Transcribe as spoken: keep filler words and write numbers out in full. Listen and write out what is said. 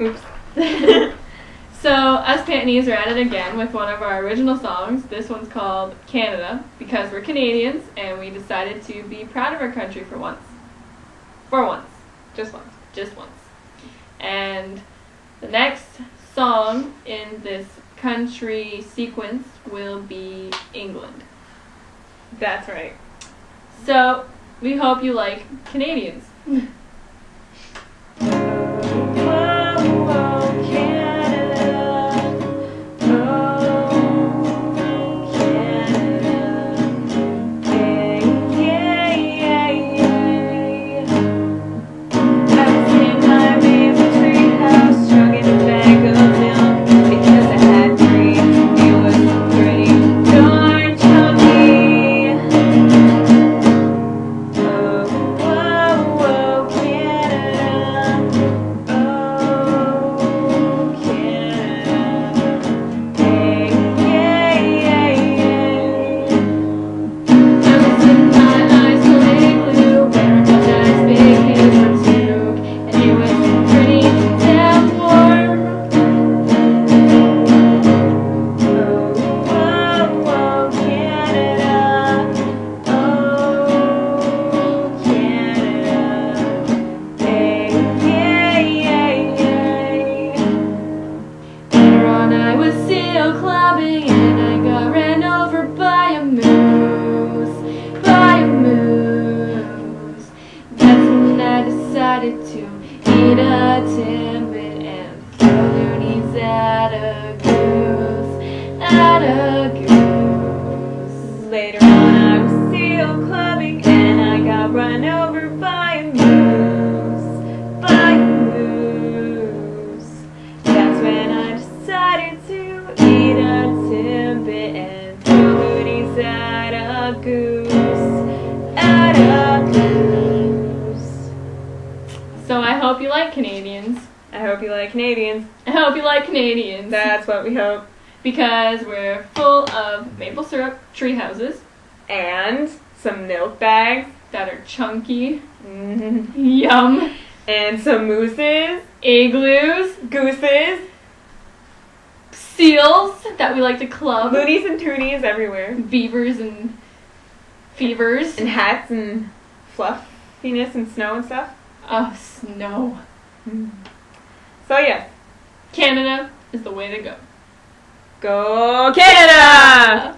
Oops. So us Pant Knees are at it again with one of our original songs. This one's called Canada, because we're Canadians and we decided to be proud of our country for once. For once. Just once. Just once. And the next song in this country sequence will be England. That's right. So we hope you like Canadians. To eat a Timbit and throw loonies at a goose, at a goose. Later on I was seal clubbing and I got run over by a moose, by a moose. That's when I decided to eat a Timbit and throw loonies at a goose, at a goose. So I hope you like Canadians. I hope you like Canadians. I hope you like Canadians. That's what we hope. Because we're full of maple syrup tree houses. And some milk bags that are chunky. Mm-hmm. Yum. And some mooses. Igloos. Gooses. Seals that we like to club. Loonies and toonies everywhere. Beavers and fevers. And hats and fluffiness and snow and stuff. Oh, snow. Mm. So, yes. Canada is the way to go. Go Canada!